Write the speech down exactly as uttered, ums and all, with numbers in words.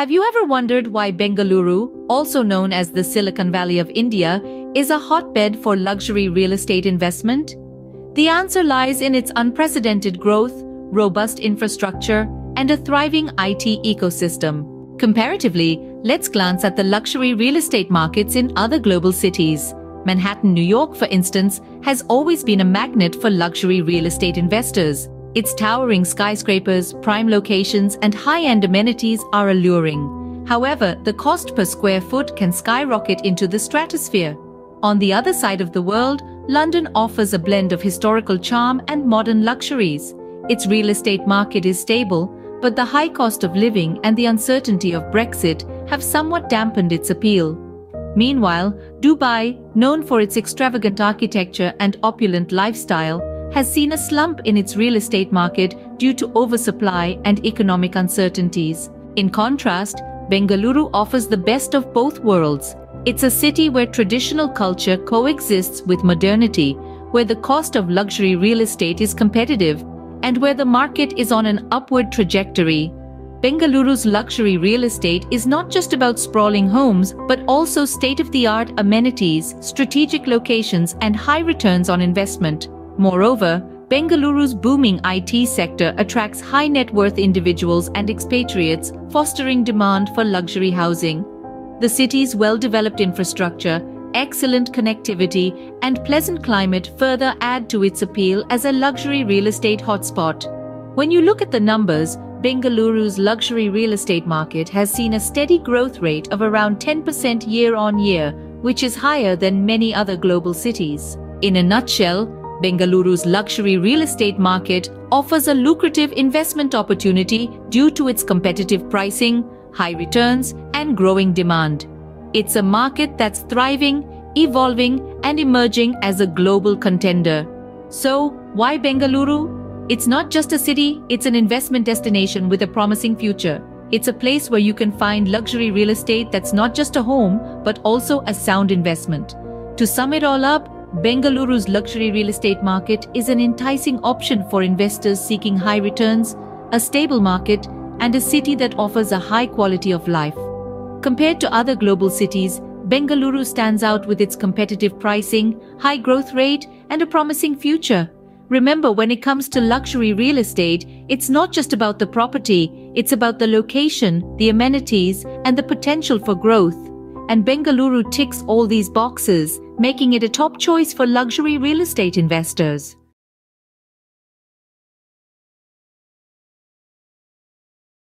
Have you ever wondered why Bengaluru, also known as the Silicon Valley of India, is a hotbed for luxury real estate investment? The answer lies in its unprecedented growth, robust infrastructure, and a thriving I T ecosystem. Comparatively, let's glance at the luxury real estate markets in other global cities. Manhattan, New York, for instance, has always been a magnet for luxury real estate investors. Its towering skyscrapers, prime locations, and high-end amenities are alluring. However, the cost per square foot can skyrocket into the stratosphere. On the other side of the world, London offers a blend of historical charm and modern luxuries. Its real estate market is stable, but the high cost of living and the uncertainty of Brexit have somewhat dampened its appeal. Meanwhile, Dubai, known for its extravagant architecture and opulent lifestyle, has seen a slump in its real estate market due to oversupply and economic uncertainties. In contrast, Bengaluru offers the best of both worlds. It's a city where traditional culture coexists with modernity, where the cost of luxury real estate is competitive, and where the market is on an upward trajectory. Bengaluru's luxury real estate is not just about sprawling homes, but also state-of-the-art amenities, strategic locations, and high returns on investment. Moreover, Bengaluru's booming I T sector attracts high-net-worth individuals and expatriates, fostering demand for luxury housing. The city's well-developed infrastructure, excellent connectivity, and pleasant climate further add to its appeal as a luxury real estate hotspot. When you look at the numbers, Bengaluru's luxury real estate market has seen a steady growth rate of around ten percent year-on-year, which is higher than many other global cities. In a nutshell, Bengaluru's luxury real estate market offers a lucrative investment opportunity due to its competitive pricing, high returns, and growing demand. It's a market that's thriving, evolving, and emerging as a global contender. So, why Bengaluru? It's not just a city, it's an investment destination with a promising future. It's a place where you can find luxury real estate that's not just a home, but also a sound investment. To sum it all up, Bengaluru's luxury real estate market is an enticing option for investors seeking high returns, a stable market, and a city that offers a high quality of life. Compared to other global cities, Bengaluru stands out with its competitive pricing, high growth rate, and a promising future. Remember, when it comes to luxury real estate, it's not just about the property, it's about the location, the amenities, and the potential for growth. And Bengaluru ticks all these boxes, making it a top choice for luxury real estate investors.